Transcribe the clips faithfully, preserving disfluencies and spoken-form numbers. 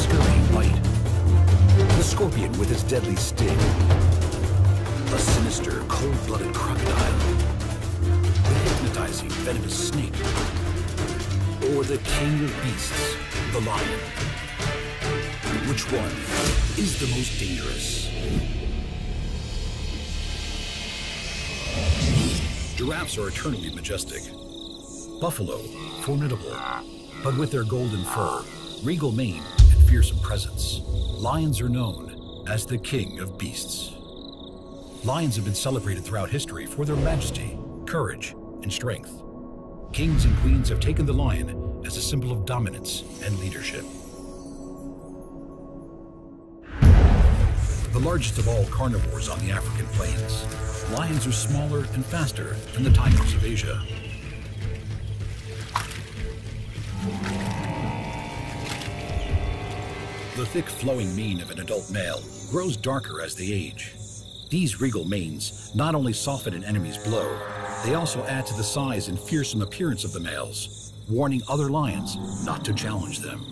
scurrying bite. The scorpion with his deadly sting. The sinister, cold-blooded crocodile. The hypnotizing, venomous snake. Or the king of beasts, the lion. Which one is the most dangerous? Giraffes are eternally majestic. Buffalo, formidable, but with their golden fur, regal mane, and fearsome presence, lions are known as the king of beasts. Lions have been celebrated throughout history for their majesty, courage, and strength. Kings and queens have taken the lion as a symbol of dominance and leadership. The largest of all carnivores on the African plains, lions are smaller and faster than the tigers of Asia. The thick flowing mane of an adult male grows darker as they age. These regal manes not only soften an enemy's blow, they also add to the size and fearsome appearance of the males, warning other lions not to challenge them.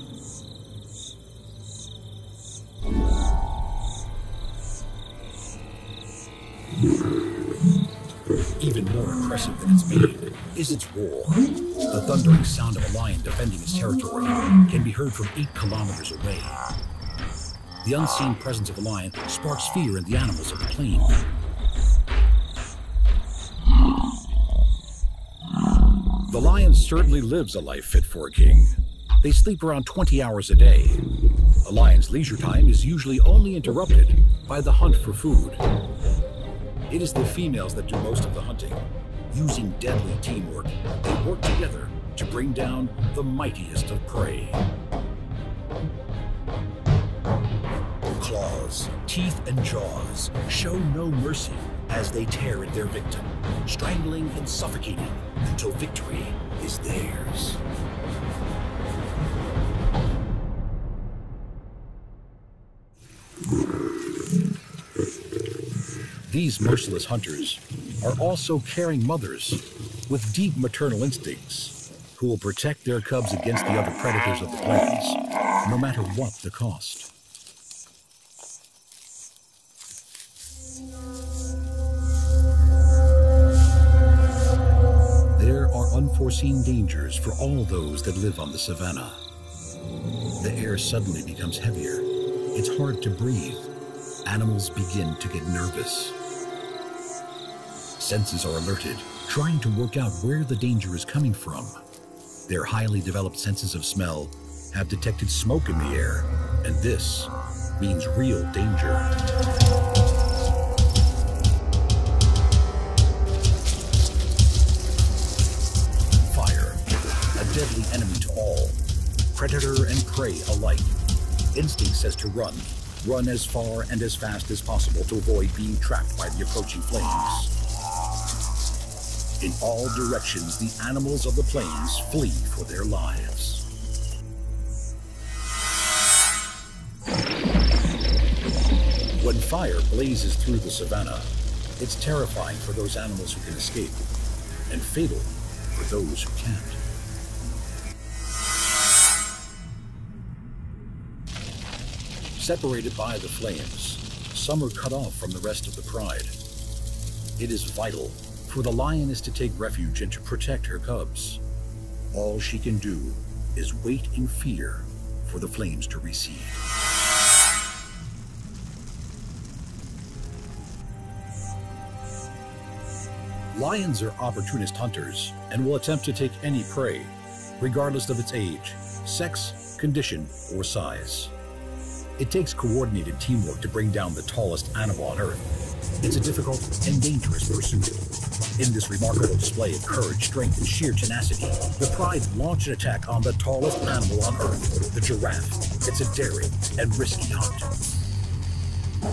Even more impressive than its mane is its roar. The thundering sound of a lion defending its territory can be heard from eight kilometers away. The unseen presence of a lion sparks fear in the animals of the plain. The lion certainly lives a life fit for a king. They sleep around twenty hours a day. A lion's leisure time is usually only interrupted by the hunt for food. It is the females that do most of the hunting. Using deadly teamwork, they work together to bring down the mightiest of prey. Claws, teeth, and jaws show no mercy as they tear at their victim, strangling and suffocating until victory is theirs. These merciless hunters are also caring mothers with deep maternal instincts who will protect their cubs against the other predators of the plains, no matter what the cost. There are unforeseen dangers for all those that live on the savannah. The air suddenly becomes heavier. It's hard to breathe. Animals begin to get nervous. Senses are alerted, trying to work out where the danger is coming from. Their highly developed senses of smell have detected smoke in the air, and this means real danger. Fire, a deadly enemy to all, predator and prey alike. Instinct says to run, run as far and as fast as possible to avoid being trapped by the approaching flames. In all directions, the animals of the plains flee for their lives. When fire blazes through the savannah, it's terrifying for those animals who can escape, and fatal for those who can't. Separated by the flames, some are cut off from the rest of the pride. It is vital for the lioness to take refuge and to protect her cubs. All she can do is wait in fear for the flames to recede. Lions are opportunist hunters and will attempt to take any prey, regardless of its age, sex, condition, or size. It takes coordinated teamwork to bring down the tallest animal on Earth. It's a difficult and dangerous pursuit. In this remarkable display of courage, strength, and sheer tenacity, the pride launched an attack on the tallest animal on Earth, the giraffe. It's a daring and risky hunt.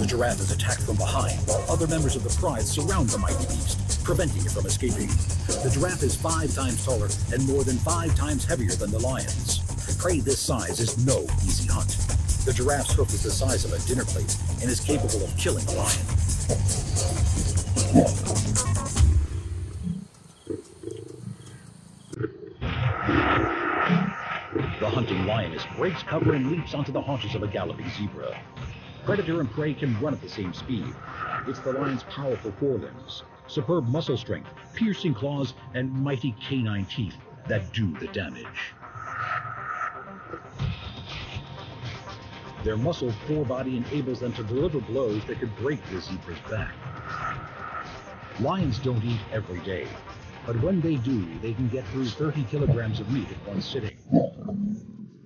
The giraffe is attacked from behind, while other members of the pride surround the mighty beast, preventing it from escaping. The giraffe is five times taller and more than five times heavier than the lions. Prey this size is no easy hunt. The giraffe's hoof is the size of a dinner plate and is capable of killing a lion. The hunting lioness breaks cover and leaps onto the haunches of a galloping zebra. Predator and prey can run at the same speed. It's the lion's powerful forelimbs, superb muscle strength, piercing claws, and mighty canine teeth that do the damage. Their muscled forebody enables them to deliver blows that could break the zebra's back. Lions don't eat every day, but when they do, they can get through thirty kilograms of meat at one sitting.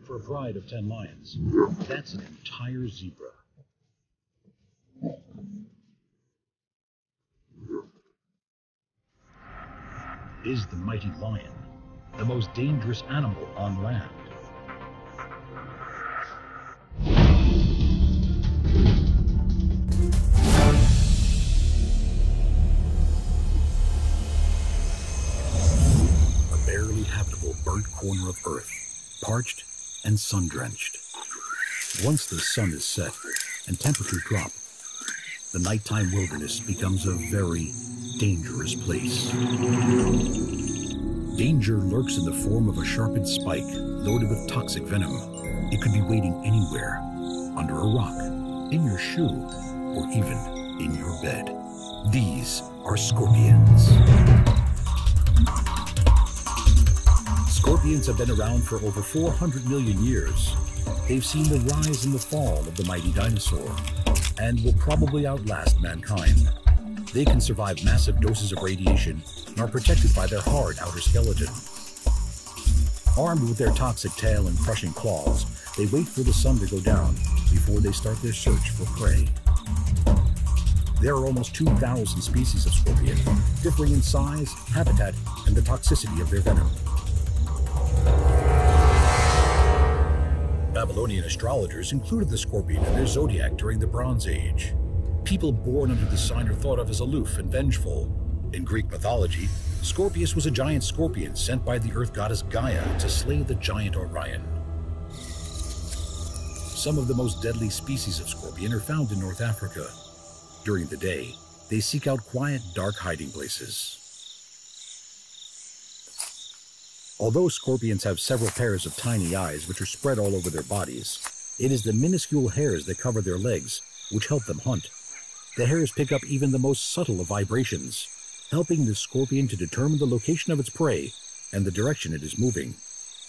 For a pride of ten lions, that's an entire zebra. Is the mighty lion the most dangerous animal on land? A barely habitable burnt corner of Earth, parched and sun-drenched. Once the sun is set and temperatures drop, the nighttime wilderness becomes a very dangerous place. Danger lurks in the form of a sharpened spike loaded with toxic venom. It could be waiting anywhere, under a rock, in your shoe, or even in your bed. These are scorpions. Scorpions have been around for over four hundred million years. They've seen the rise and the fall of the mighty dinosaur, and will probably outlast mankind. They can survive massive doses of radiation and are protected by their hard outer skeleton. Armed with their toxic tail and crushing claws, they wait for the sun to go down before they start their search for prey. There are almost two thousand species of scorpion, differing in size, habitat, and the toxicity of their venom. Babylonian astrologers included the scorpion in their zodiac during the Bronze Age. People born under the sign are thought of as aloof and vengeful. In Greek mythology, Scorpius was a giant scorpion sent by the earth goddess Gaia to slay the giant Orion. Some of the most deadly species of scorpion are found in North Africa. During the day, they seek out quiet, dark hiding places. Although scorpions have several pairs of tiny eyes which are spread all over their bodies, it is the minuscule hairs that cover their legs which help them hunt. The hairs pick up even the most subtle of vibrations, helping the scorpion to determine the location of its prey and the direction it is moving,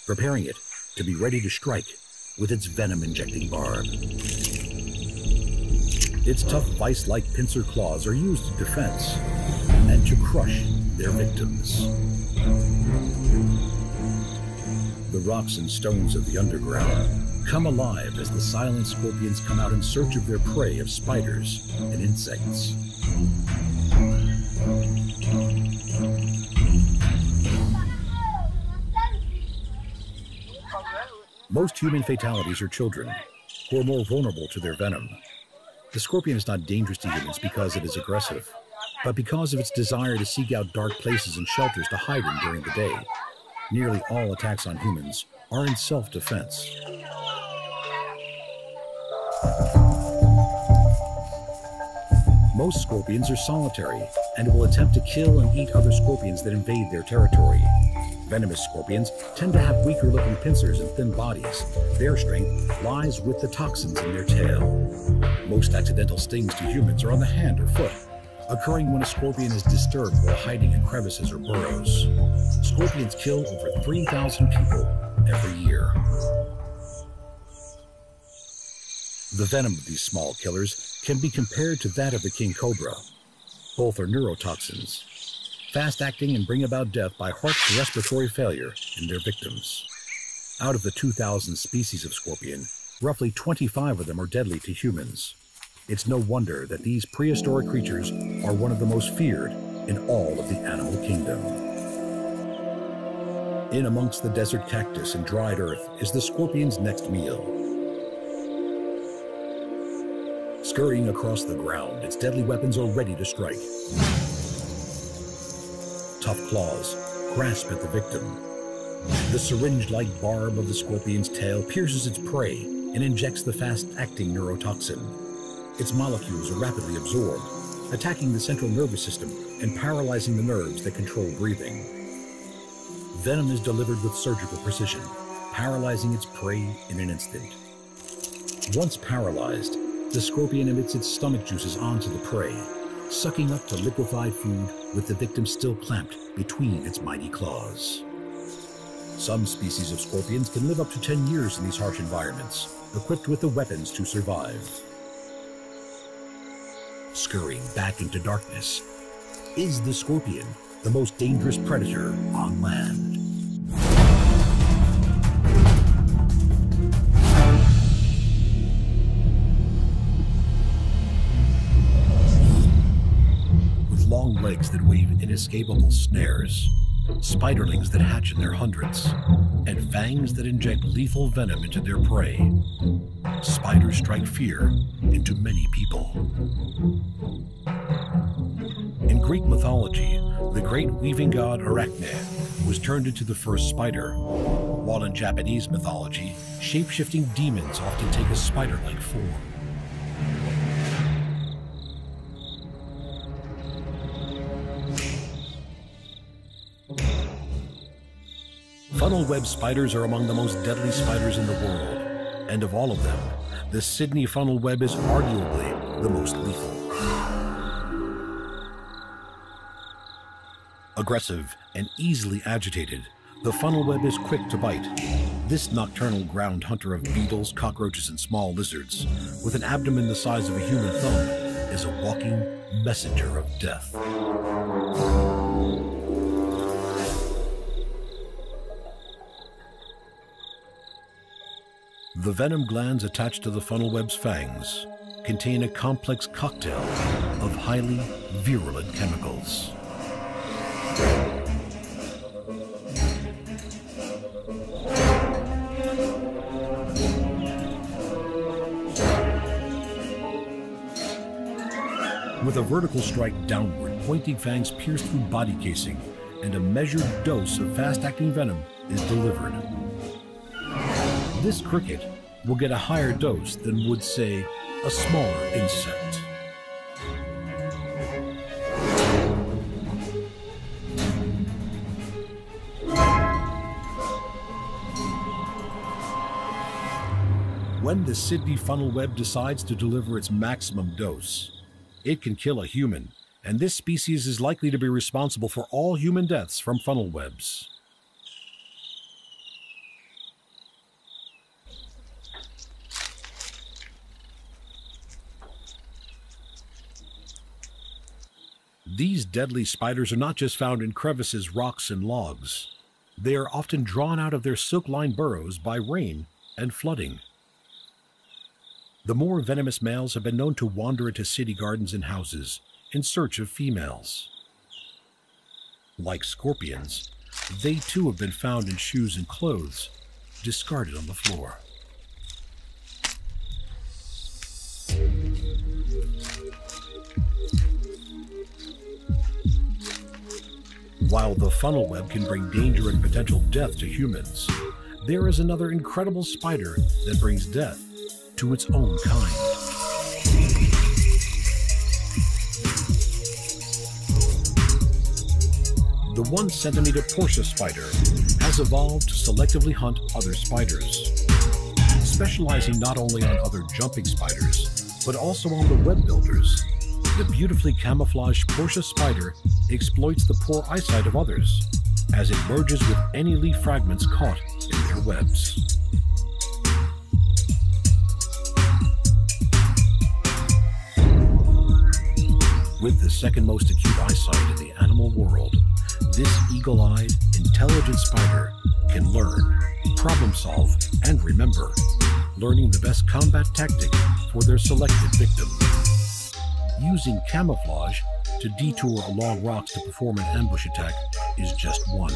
preparing it to be ready to strike with its venom-injecting barb. Its tough vice-like pincer claws are used in defense and to crush their victims. The rocks and stones of the underground come alive as the silent scorpions come out in search of their prey of spiders and insects. Most human fatalities are children, who are more vulnerable to their venom. The scorpion is not dangerous to humans because it is aggressive, but because of its desire to seek out dark places and shelters to hide in during the day. Nearly all attacks on humans are in self-defense. Most scorpions are solitary and will attempt to kill and eat other scorpions that invade their territory. Venomous scorpions tend to have weaker-looking pincers and thin bodies. Their strength lies with the toxins in their tail. Most accidental stings to humans are on the hand or foot, occurring when a scorpion is disturbed while hiding in crevices or burrows. Scorpions kill over three thousand people every year. The venom of these small killers can be compared to that of the king cobra. Both are neurotoxins, fast-acting and bring about death by heart and respiratory failure in their victims. Out of the two thousand species of scorpion, roughly twenty-five of them are deadly to humans. It's no wonder that these prehistoric creatures are one of the most feared in all of the animal kingdom. In amongst the desert cactus and dried earth is the scorpion's next meal. Scurrying across the ground, its deadly weapons are ready to strike. Tough claws grasp at the victim. The syringe-like barb of the scorpion's tail pierces its prey and injects the fast-acting neurotoxin. Its molecules are rapidly absorbed, attacking the central nervous system and paralyzing the nerves that control breathing. Venom is delivered with surgical precision, paralyzing its prey in an instant. Once paralyzed, the scorpion emits its stomach juices onto the prey, sucking up the liquefied food with the victim still clamped between its mighty claws. Some species of scorpions can live up to ten years in these harsh environments, equipped with the weapons to survive. Scurrying back into darkness, is the scorpion the most dangerous predator on land? With long legs that weave inescapable snares, spiderlings that hatch in their hundreds, and fangs that inject lethal venom into their prey, spiders strike fear into many people. In Greek mythology, the great weaving god Arachne was turned into the first spider, while in Japanese mythology, shape-shifting demons often take a spider-like form. Funnel web spiders are among the most deadly spiders in the world, and of all of them, the Sydney funnel web is arguably the most lethal. Aggressive and easily agitated, the funnel web is quick to bite. This nocturnal ground hunter of beetles, cockroaches, and small lizards, with an abdomen the size of a human thumb, is a walking messenger of death. The venom glands attached to the funnel web's fangs contain a complex cocktail of highly virulent chemicals. With a vertical strike downward, pointing fangs pierce through body casing, and a measured dose of fast-acting venom is delivered. This cricket will get a higher dose than would, say, a smaller insect. When the Sydney funnel web decides to deliver its maximum dose, it can kill a human, and this species is likely to be responsible for all human deaths from funnel webs. These deadly spiders are not just found in crevices, rocks, and logs. They are often drawn out of their silk-lined burrows by rain and flooding. The more venomous males have been known to wander into city gardens and houses in search of females. Like scorpions, they too have been found in shoes and clothes, discarded on the floor. While the funnel web can bring danger and potential death to humans, there is another incredible spider that brings death to its own kind. The one centimeter Portia spider has evolved to selectively hunt other spiders, specializing not only on other jumping spiders, but also on the web builders. The beautifully camouflaged Portia spider exploits the poor eyesight of others as it merges with any leaf fragments caught in their webs. With the second most acute eyesight in the animal world, this eagle-eyed, intelligent spider can learn, problem solve, and remember, learning the best combat tactic for their selected victim. Using camouflage to detour along rocks to perform an ambush attack is just one.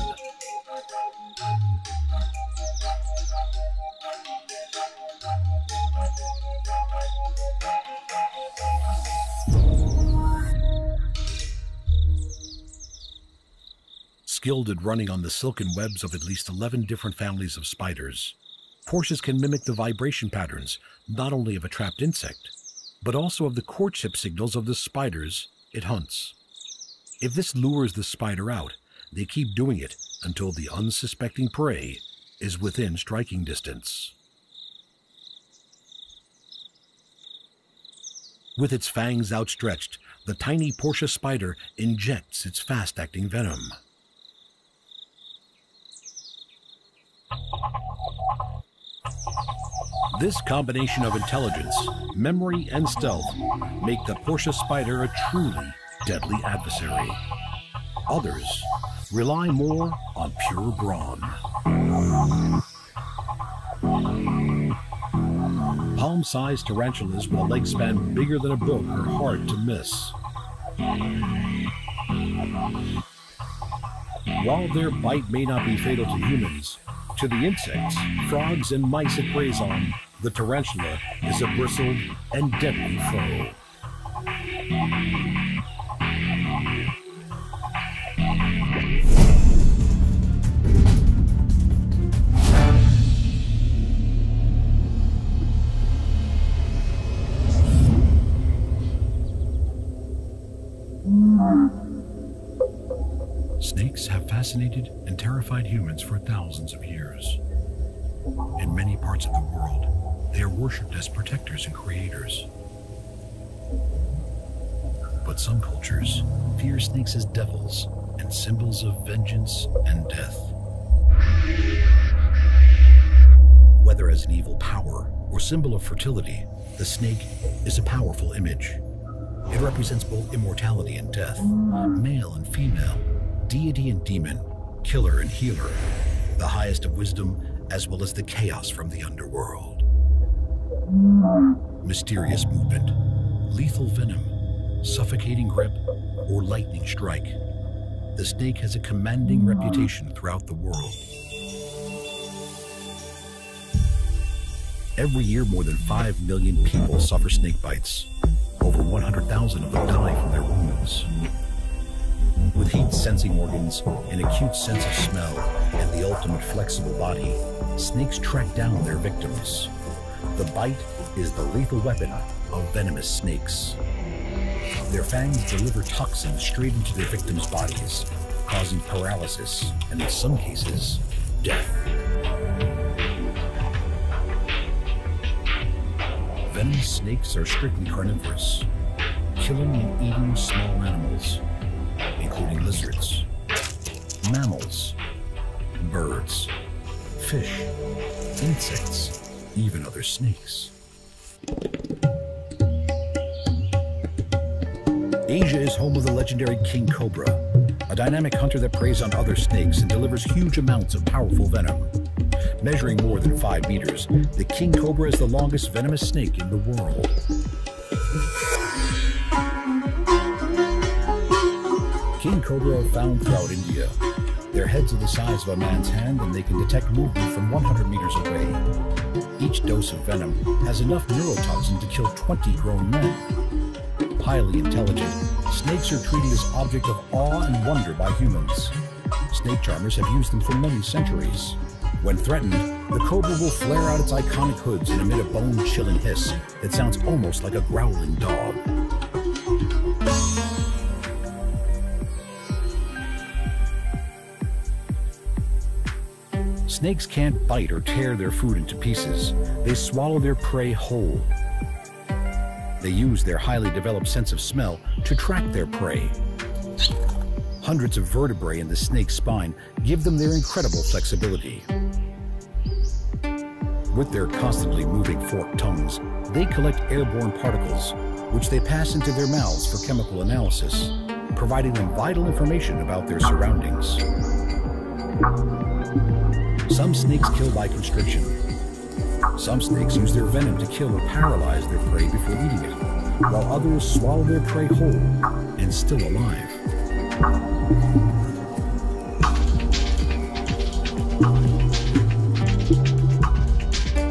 Skilled at running on the silken webs of at least eleven different families of spiders, Portias can mimic the vibration patterns not only of a trapped insect, but also of the courtship signals of the spiders it hunts. If this lures the spider out, they keep doing it until the unsuspecting prey is within striking distance. With its fangs outstretched, the tiny Portia spider injects its fast-acting venom. This combination of intelligence, memory, and stealth make the Portia spider a truly deadly adversary. Others rely more on pure brawn. Palm-sized tarantulas with a leg span bigger than a book are hard to miss. While their bite may not be fatal to humans, to the insects, frogs, and mice it preys on, the tarantula is a bristled and deadly foe. Snakes have fascinated and terrified humans for thousands of years. In many parts of the world, they are worshipped as protectors and creators. But some cultures fear snakes as devils and symbols of vengeance and death. Whether as an evil power or symbol of fertility, the snake is a powerful image. It represents both immortality and death, male and female, deity and demon, killer and healer, the highest of wisdom, as well as the chaos from the underworld. Mysterious movement, lethal venom, suffocating grip, or lightning strike. The snake has a commanding reputation throughout the world. Every year, more than five million people suffer snake bites. Over one hundred thousand of them die from their wounds. With heat-sensing organs, an acute sense of smell, and the ultimate flexible body, snakes track down their victims. The bite is the lethal weapon of venomous snakes. Their fangs deliver toxins straight into their victims' bodies, causing paralysis and, in some cases, death. Venomous snakes are strictly carnivorous, killing and eating small animals, including lizards, mammals, birds, fish, insects, even other snakes. Asia is home of the legendary king cobra, a dynamic hunter that preys on other snakes and delivers huge amounts of powerful venom. Measuring more than five meters, the king cobra is the longest venomous snake in the world. King cobra are found throughout India. Their heads are the size of a man's hand, and they can detect movement from one hundred meters away. Each dose of venom has enough neurotoxin to kill twenty grown men. Highly intelligent, snakes are treated as objects of awe and wonder by humans. Snake charmers have used them for many centuries. When threatened, the cobra will flare out its iconic hoods and emit a bone-chilling hiss that sounds almost like a growling dog. Snakes can't bite or tear their food into pieces. They swallow their prey whole. They use their highly developed sense of smell to track their prey. Hundreds of vertebrae in the snake's spine give them their incredible flexibility. With their constantly moving forked tongues, they collect airborne particles, which they pass into their mouths for chemical analysis, providing them vital information about their surroundings. Some snakes kill by constriction. Some snakes use their venom to kill or paralyze their prey before eating it, while others swallow their prey whole and still alive.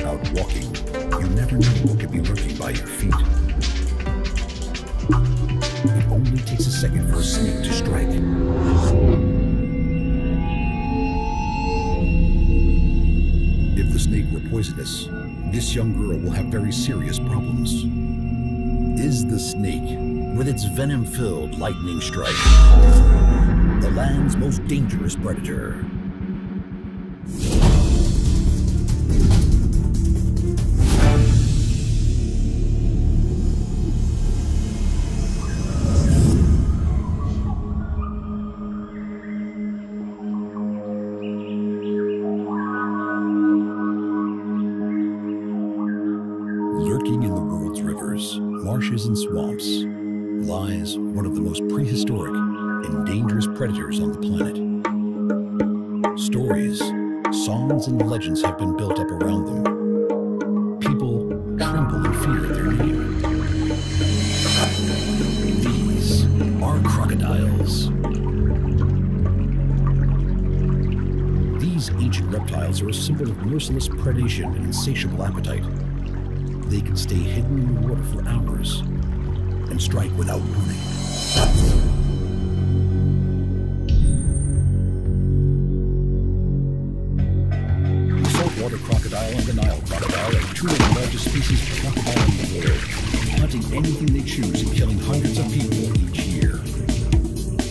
Out walking, you never know what could be lurking by your feet. It only takes a second for a snake to strike. If the snake were poisonous, this young girl will have very serious problems. Is the snake, with its venom-filled lightning strike, the land's most dangerous predator? lurking in the world's rivers, marshes, and swamps, lies one of the most prehistoric and dangerous predators on the planet. Stories, songs, and legends have been built up around them. People tremble in fear of their name. These are crocodiles. These ancient reptiles are a symbol of merciless predation and insatiable appetite. They can stay hidden in the water for hours and strike without warning. The saltwater crocodile and the Nile crocodile are two of the largest species of crocodile in the world, hunting anything they choose and killing hundreds of people each year.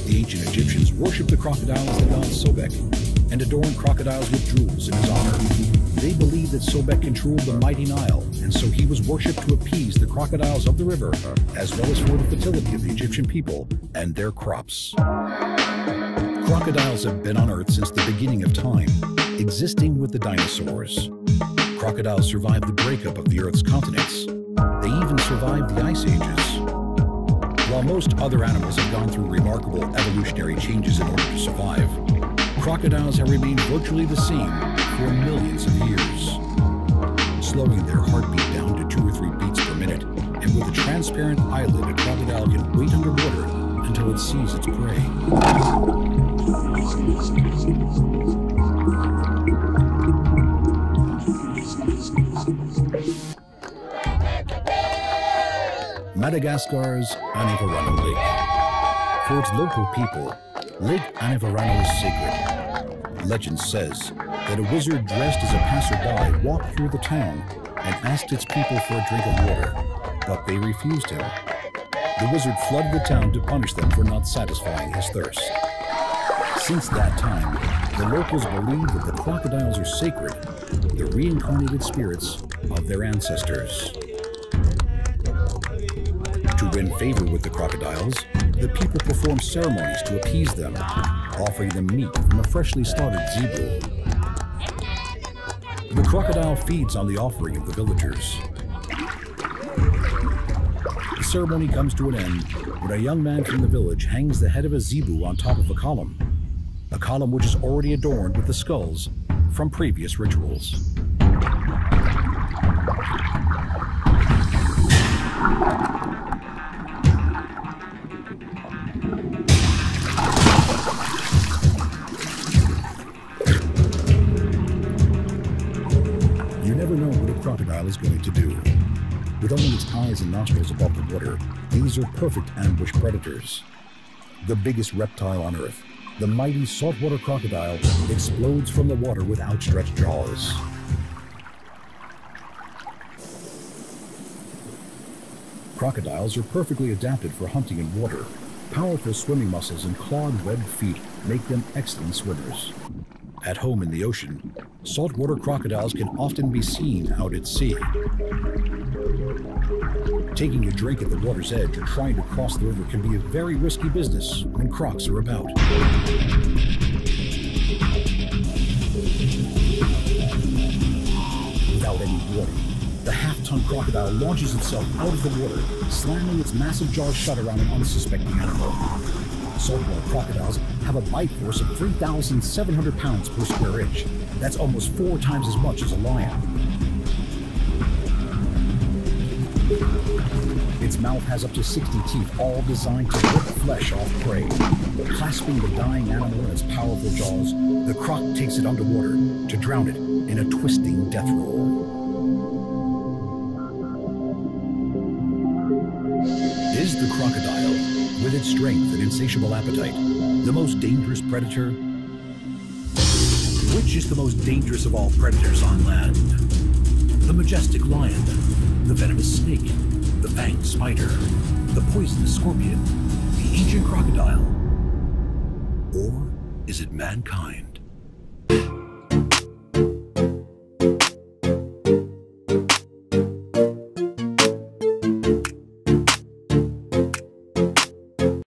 The ancient Egyptians worshipped the crocodile as the god Sobek, and adorned crocodiles with jewels in his honor. They believed that Sobek controlled the mighty Nile, and so he was worshipped to appease the crocodiles of the river, as well as for the fertility of the Egyptian people and their crops. Crocodiles have been on Earth since the beginning of time, existing with the dinosaurs. Crocodiles survived the breakup of the Earth's continents. They even survived the ice ages. While most other animals have gone through remarkable evolutionary changes in order to survive, crocodiles have remained virtually the same for millions of years, slowing their heartbeat down to two or three beats per minute, and with a transparent eyelid, a crocodile can wait underwater until it sees its prey. Madagascar's Anivarano Lake. For its local people, Lake Anivarano is sacred. Legend says that a wizard dressed as a passerby walked through the town and asked its people for a drink of water, but they refused him. The wizard flooded the town to punish them for not satisfying his thirst. Since that time, the locals believe that the crocodiles are sacred, the reincarnated spirits of their ancestors. To win favor with the crocodiles, the people perform ceremonies to appease them, offering them meat from a freshly slaughtered zebu. The crocodile feeds on the offering of the villagers. The ceremony comes to an end when a young man from the village hangs the head of a zebu on top of a column, a column which is already adorned with the skulls from previous rituals. Is going to do. With only its eyes and nostrils above the water, these are perfect ambush predators. The biggest reptile on Earth, the mighty saltwater crocodile, explodes from the water with outstretched jaws. Crocodiles are perfectly adapted for hunting in water. Powerful swimming muscles and clawed webbed feet make them excellent swimmers. At home in the ocean, saltwater crocodiles can often be seen out at sea. Taking a drink at the water's edge or trying to cross the river can be a very risky business when crocs are about. Without any warning, the half-ton crocodile launches itself out of the water, slamming its massive jaws shut around an unsuspecting animal. Saltwater crocodiles have a bite force of three thousand seven hundred pounds per square inch. That's almost four times as much as a lion. Its mouth has up to sixty teeth, all designed to rip flesh off prey. Clasping the dying animal in its powerful jaws, the croc takes it underwater to drown it in a twisting death roll. Is the crocodile, with its strength and insatiable appetite, the most dangerous predator? Which is the most dangerous of all predators on land? The majestic lion, the venomous snake, the fanged spider, the poisonous scorpion, the ancient crocodile? Or is it mankind?